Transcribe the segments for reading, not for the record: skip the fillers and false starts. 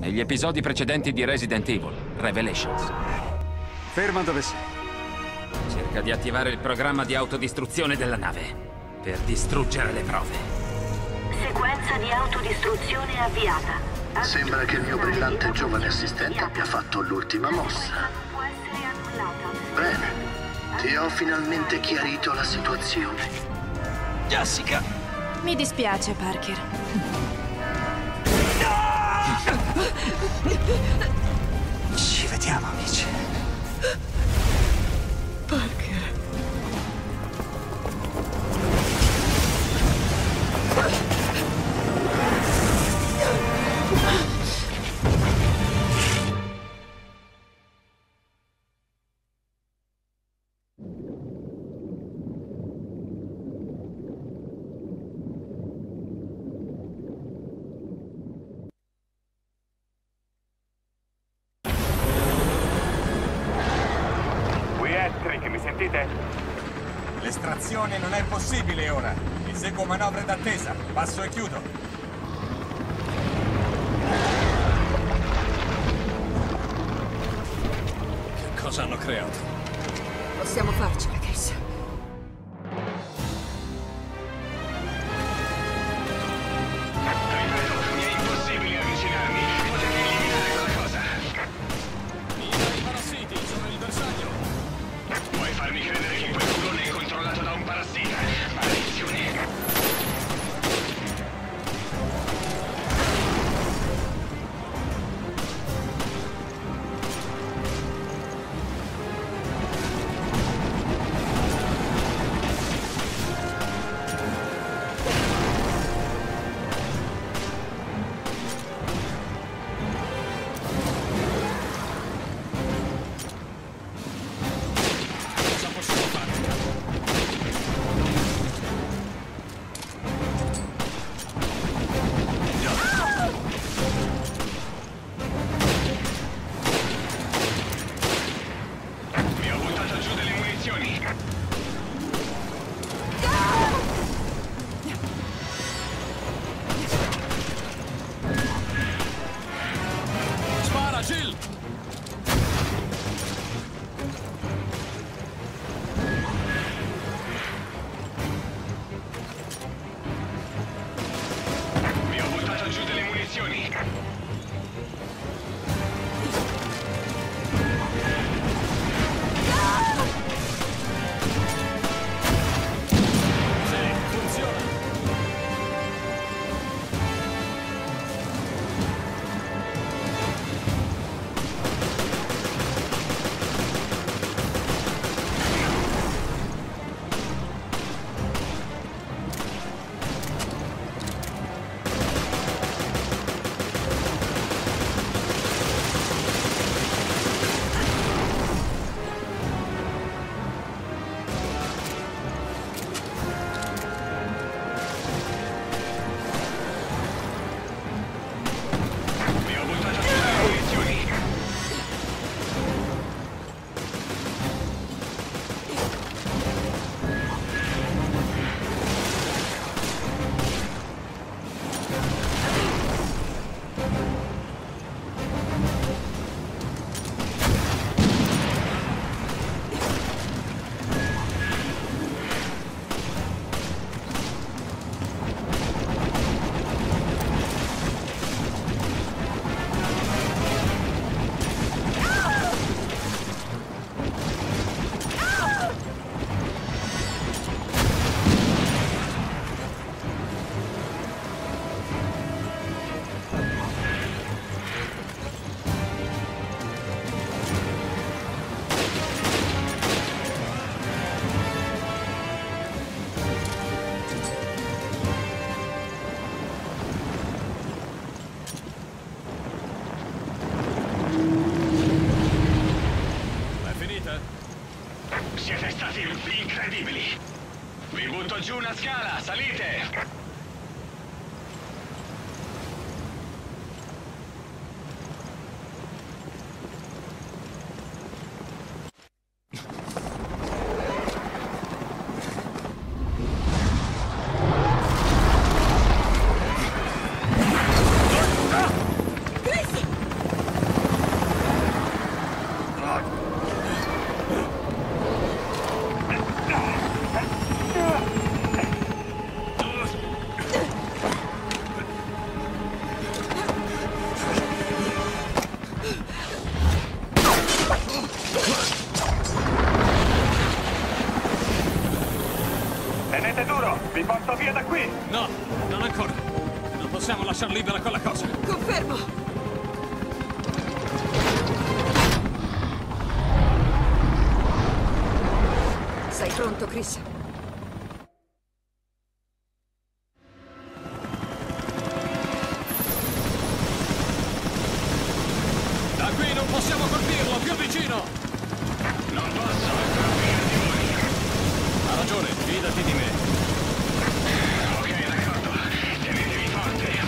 negli episodi precedenti di Resident Evil Revelations. Ferma dove sei. Cerca di attivare il programma di autodistruzione della nave per distruggere le prove. Sequenza di autodistruzione avviata. Sembra che il mio brillante giovane assistente abbia fatto l'ultima mossa. Bene, ti ho finalmente chiarito la situazione. Jessica! Mi dispiace, Parker. No! Ci vediamo, amici. Parker... L'estrazione non è possibile ora. Eseguo manovre d'attesa. Passo e chiudo. Che cosa hanno creato? Possiamo farcela, Chris. Mi è impossibile avvicinarmi. Potete eliminare qualcosa. I parassiti sono il bersaglio. Puoi farmi credere che quel culone è controllato da un parassita? Maledizione! Chris! No, non ancora. Non possiamo lasciar libera quella cosa. Confermo. Sei pronto, Chris? Da qui non possiamo colpirlo, più vicino! Non posso colpire di voi! Ha ragione, fidati di me! Ok, d'accordo, tenetevi forte!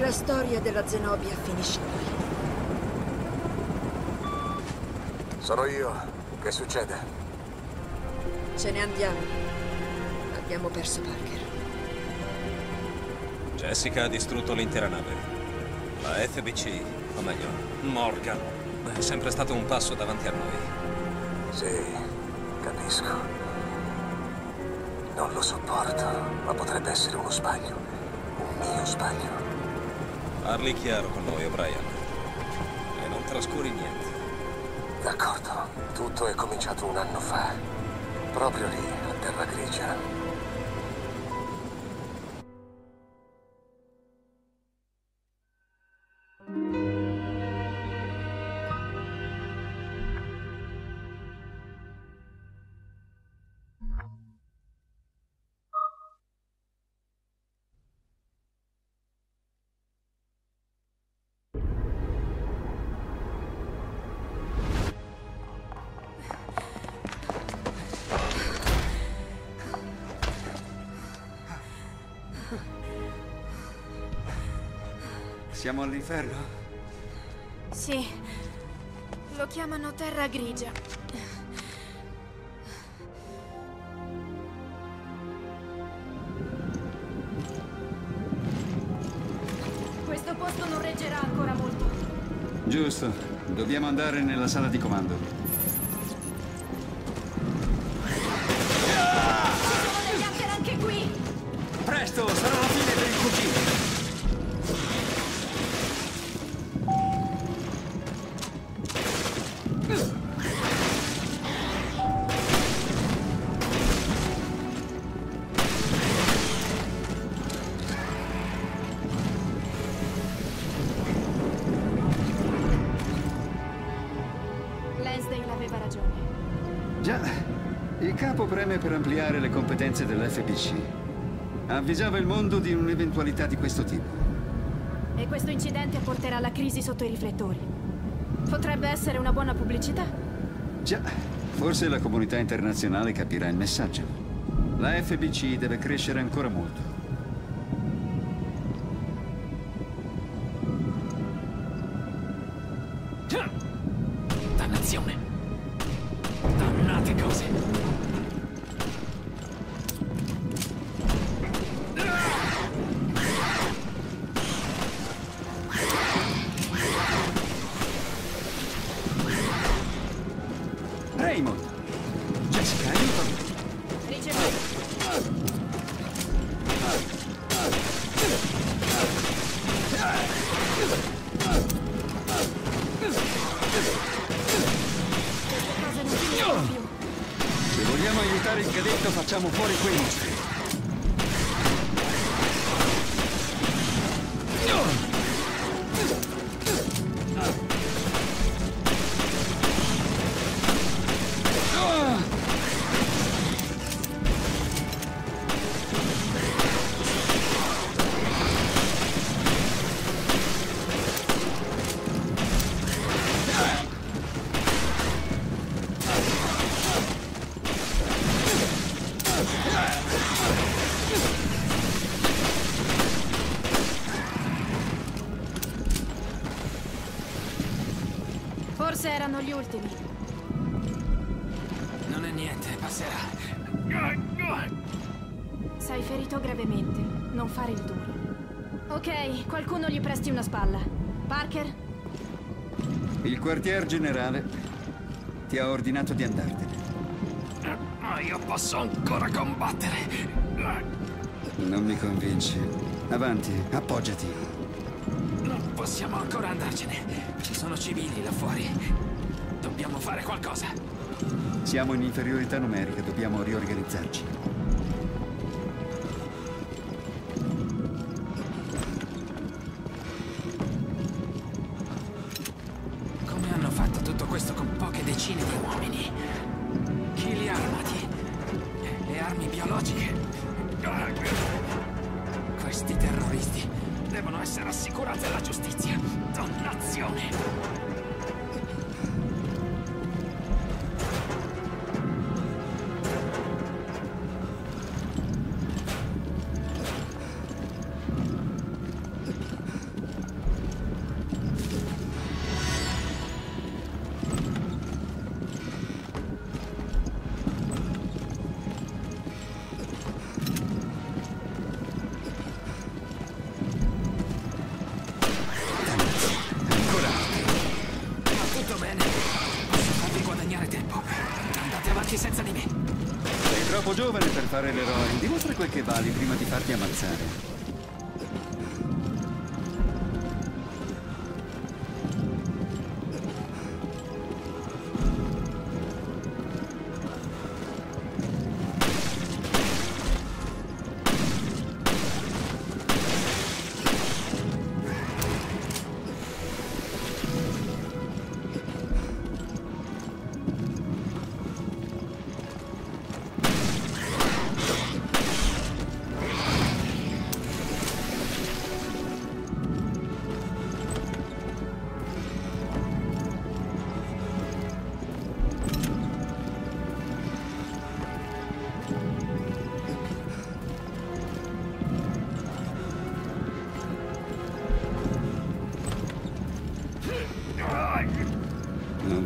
La storia della Zenobia finisce qui. Sono io. Che succede? Ce ne andiamo. Abbiamo perso Parker. Jessica ha distrutto l'intera nave. La FBC, o meglio, Morgan, è sempre stato un passo davanti a noi. Sì, capisco. Non lo sopporto, ma potrebbe essere uno sbaglio. Un mio sbaglio. Parli chiaro con noi, O'Brien, e non trascuri niente. D'accordo, tutto è cominciato un anno fa, proprio lì, a Terragrigia. Siamo all'inferno? Sì. Lo chiamano Terragrigia. Questo posto non reggerà ancora molto. Giusto. Dobbiamo andare nella sala di comando. Per ampliare le competenze dell'FBC. Avvisava il mondo di un'eventualità di questo tipo. E questo incidente porterà alla crisi sotto i riflettori. Potrebbe essere una buona pubblicità. Già, forse la comunità internazionale capirà il messaggio. La FBC deve crescere ancora molto. Erano gli ultimi. Non è niente, passerà. Sei ferito gravemente, non fare il duro. Ok, qualcuno gli presti una spalla. Parker? Il quartier generale ti ha ordinato di andartene. Ma io posso ancora combattere. Non mi convinci. Avanti, appoggiati. Possiamo ancora andarcene. Ci sono civili là fuori. Dobbiamo fare qualcosa. Siamo in inferiorità numerica, dobbiamo riorganizzarci. Come hanno fatto tutto questo con poche decine di uomini? Chi li ha armati? Le armi biologiche? Questi terroristi devono essere assicurati dalla giustizia. Dannazione! Fare l'eroe, dimostra quel che vali prima di farti ammazzare.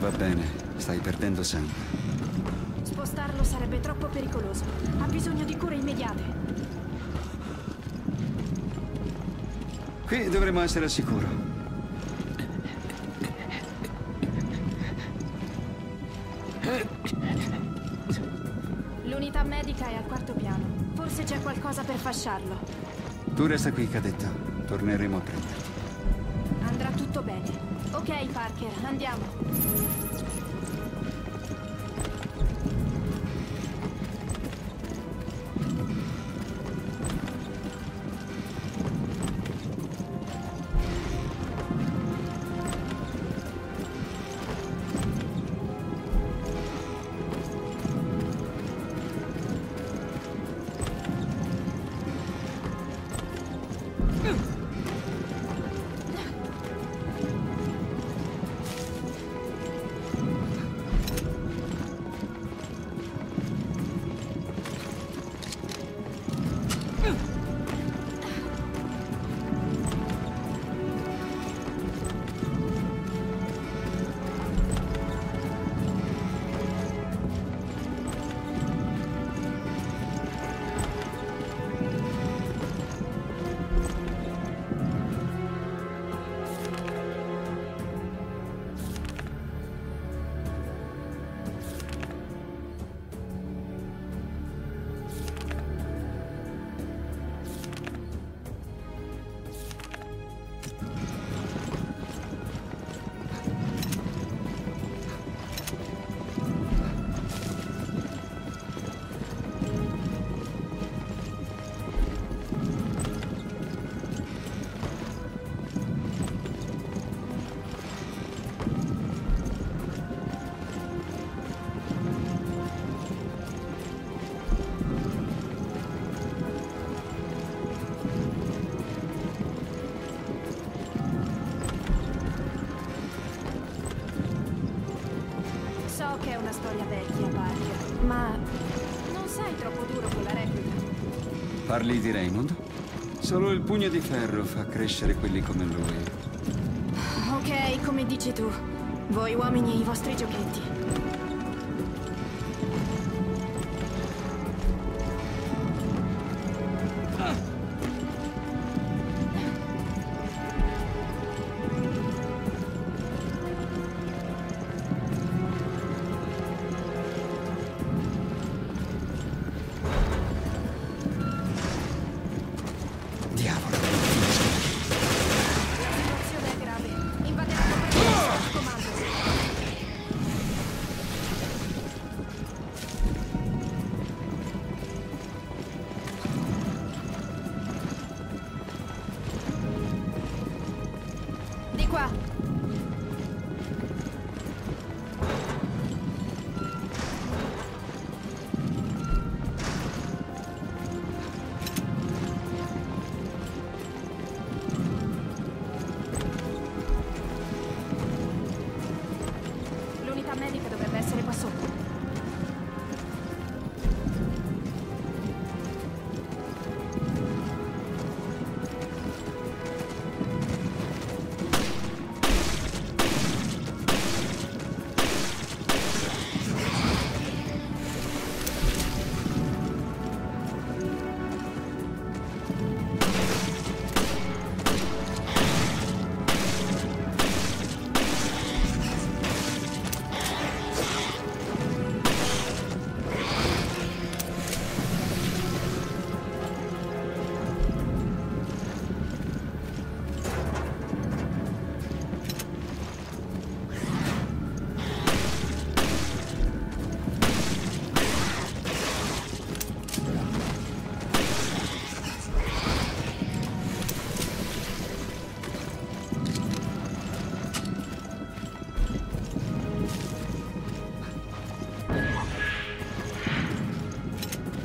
Va bene, stai perdendo sangue. Spostarlo sarebbe troppo pericoloso. Ha bisogno di cure immediate. Qui dovremmo essere al sicuro. L'unità medica è al quarto piano. Forse c'è qualcosa per fasciarlo. Tu resta qui, cadetta. Torneremo a prenderti. Andrà tutto bene. Ok, Parker, andiamo. Parli di Raymond? Solo il pugno di ferro fa crescere quelli come lui. Ok, come dici tu. Voi uomini e i vostri giochetti.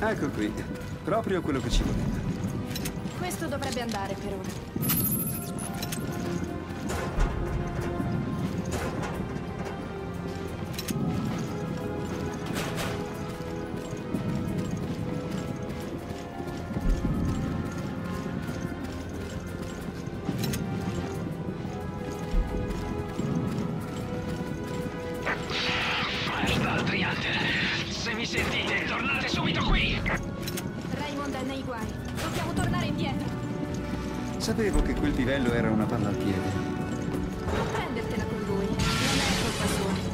Ecco qui, proprio quello che ci voleva. Questo dovrebbe andare per ora. è nei guai. Dobbiamo tornare indietro. Sapevo che quel livello era una palla al piede. Non prendertela con lui. Non è colpa sua.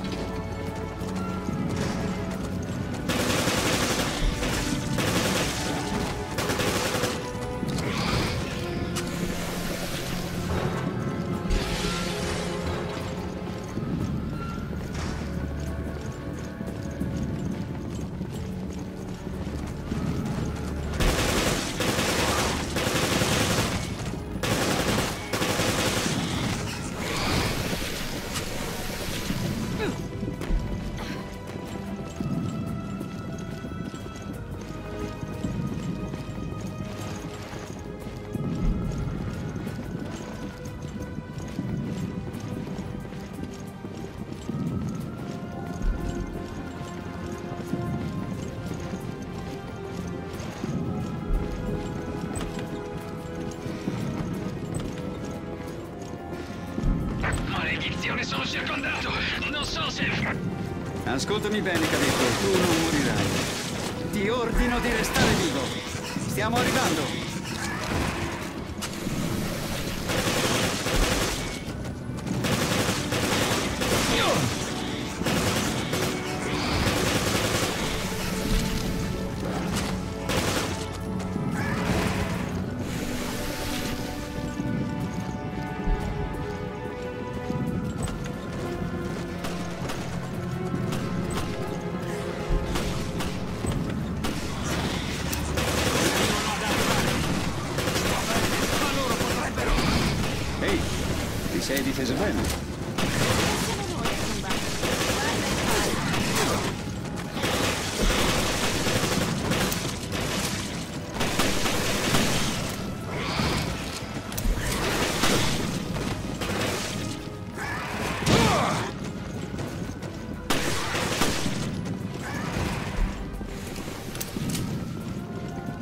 Ascoltami bene, capito? Tu non morirai. Ti ordino di restare vivo. Stiamo arrivando. Sei difeso bene.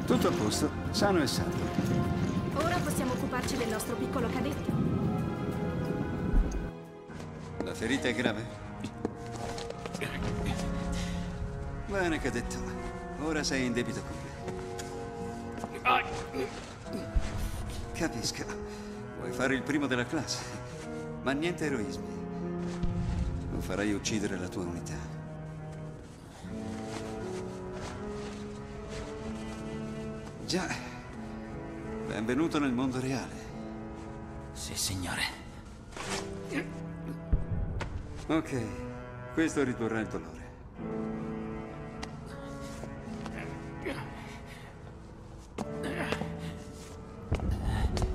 Tutto a posto, sano e salvo. Ora possiamo occuparci del nostro piccolo cadetto. La ferita è grave? Bene, cadetto. Ora sei in debito con me. Capisco. Vuoi fare il primo della classe, ma niente eroismi. Non farai uccidere la tua unità. Già. Benvenuto nel mondo reale. Sì, signore. Ok, questo ridurrà il dolore.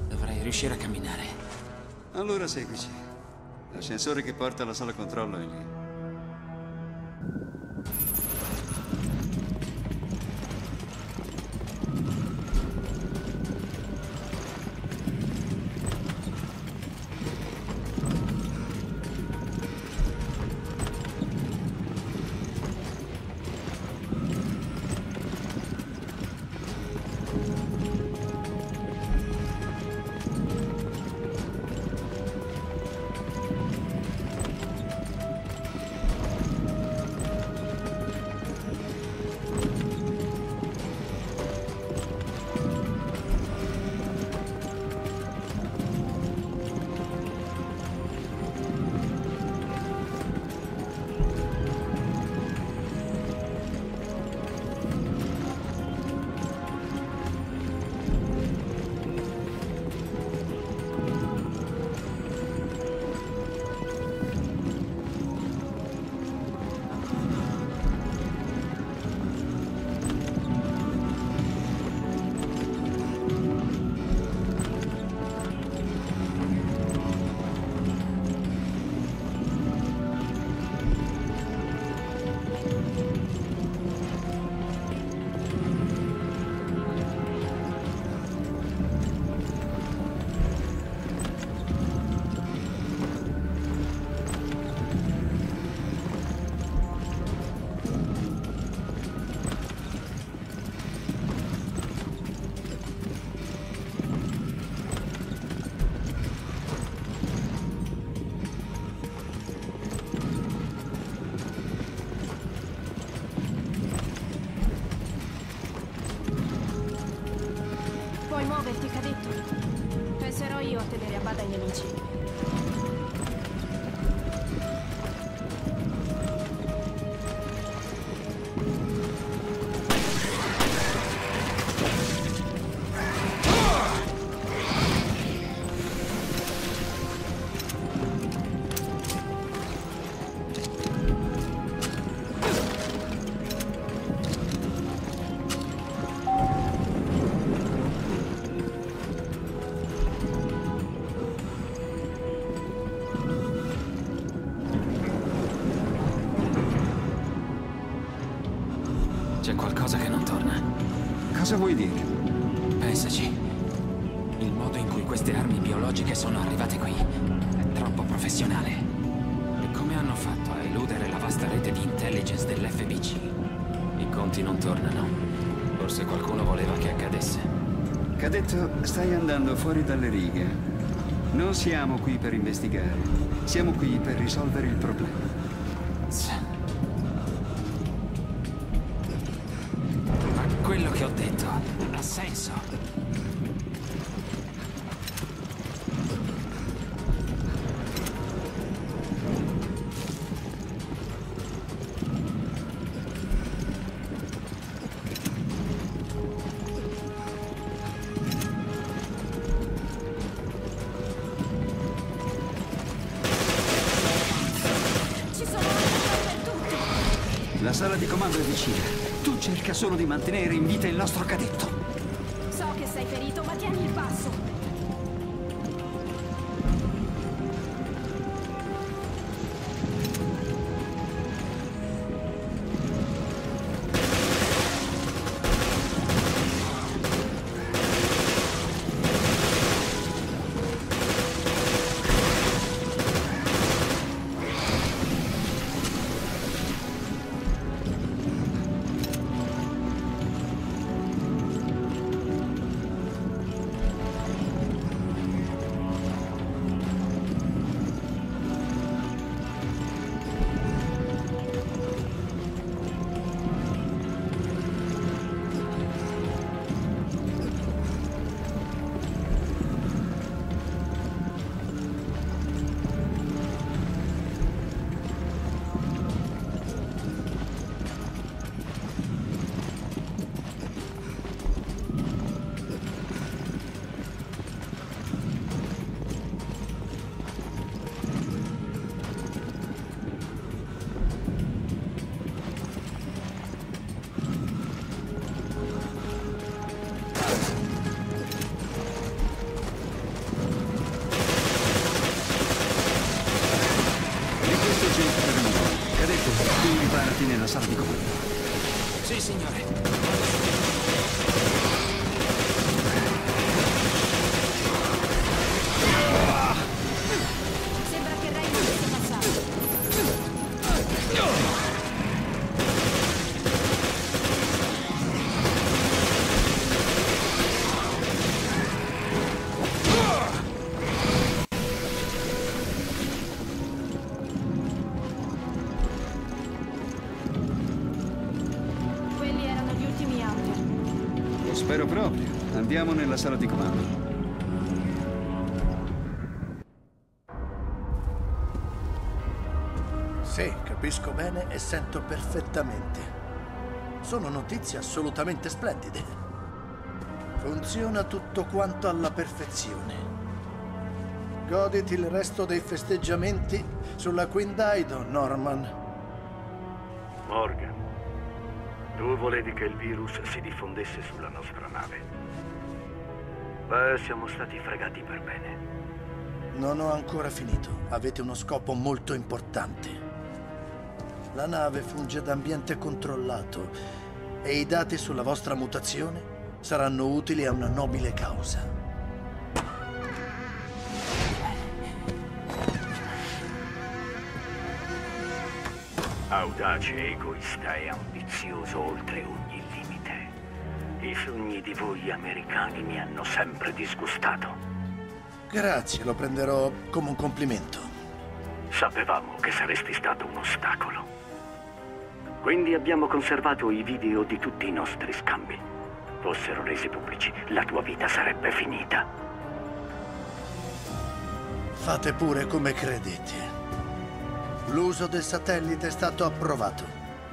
Dovrei riuscire a camminare. Allora seguici. L'ascensore che porta alla sala controllo è lì. Puoi muoverti, cadetto. Penserò io a tenere a bada i nemici. Cosa vuoi dire? Pensaci. Il modo in cui queste armi biologiche sono arrivate qui è troppo professionale. E come hanno fatto a eludere la vasta rete di intelligence dell'FBC? I conti non tornano. Forse qualcuno voleva che accadesse. Cadetto, stai andando fuori dalle righe. Non siamo qui per investigare. Siamo qui per risolvere il problema. La sala di comando è vicina. Tu cerca solo di mantenere in vita il nostro cadetto. So che sei ferito, ma tieni il passo. Spero proprio. Andiamo nella sala di comando. Sì, capisco bene e sento perfettamente. Sono notizie assolutamente splendide. Funziona tutto quanto alla perfezione. Goditi il resto dei festeggiamenti sulla Quinte, Norman. Morgan. Tu volevi che il virus si diffondesse sulla nostra nave. Beh, siamo stati fregati per bene. Non ho ancora finito. Avete uno scopo molto importante. La nave funge da ambiente controllato e i dati sulla vostra mutazione saranno utili a una nobile causa. Audace, egoista e ambizioso oltre ogni limite. I sogni di voi americani mi hanno sempre disgustato. Grazie, lo prenderò come un complimento. Sapevamo che saresti stato un ostacolo. Quindi abbiamo conservato i video di tutti i nostri scambi. fossero resi pubblici, la tua vita sarebbe finita. Fate pure come credete. L'uso del satellite è stato approvato.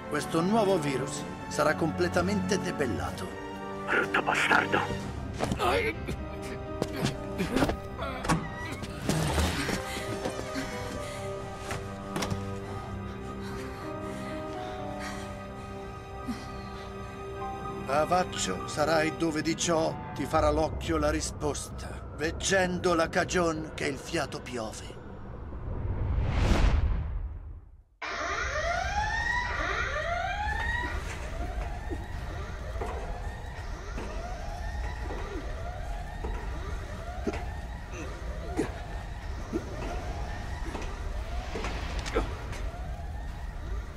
Questo nuovo virus sarà completamente debellato. Brutto bastardo. Avaccio, sarai dove di ciò ti farà l'occhio la risposta, veggendo la cagion che il fiato piove.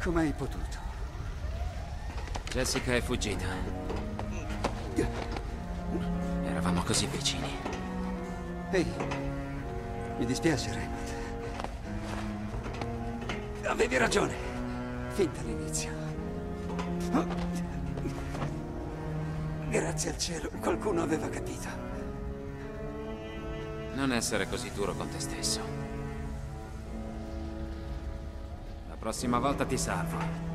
Come hai potuto? Jessica è fuggita. Eravamo così vicini. Ehi, mi dispiace, Raymond. Avevi ragione, fin dall'inizio. Grazie al cielo, qualcuno aveva capito. Non essere così duro con te stesso. La prossima volta ti salvo.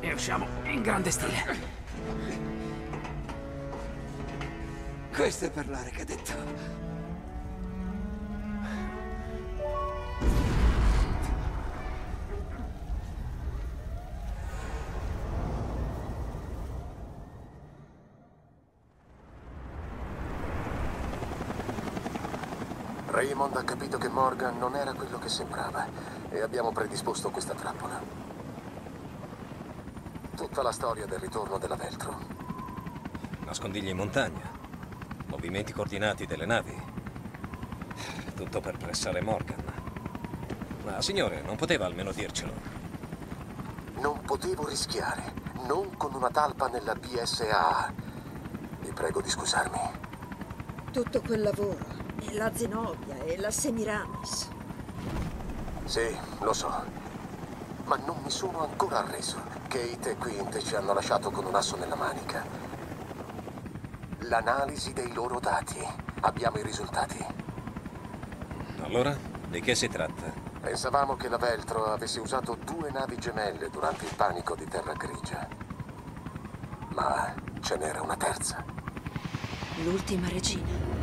E usciamo in grande stile. Questo è parlare, che ha detto. Raymond ha capito che Morgan non era quello che sembrava e abbiamo predisposto questa trappola. Tutta la storia del ritorno della Veltro. Nascondigli in montagna. Movimenti coordinati delle navi. Tutto per pressare Morgan. Ma signore, non poteva almeno dircelo. Non potevo rischiare. Non con una talpa nella BSA. Vi prego di scusarmi. Tutto quel lavoro. E la Zenobia e la Semiramis. Sì, lo so. Ma non mi sono ancora arreso. Kate e Quinte ci hanno lasciato con un asso nella manica. L'analisi dei loro dati. Abbiamo i risultati. Allora, di che si tratta? Pensavamo che la Veltro avesse usato 2 navi gemelle durante il panico di Terragrigia. Ma ce n'era una terza. L'ultima regina.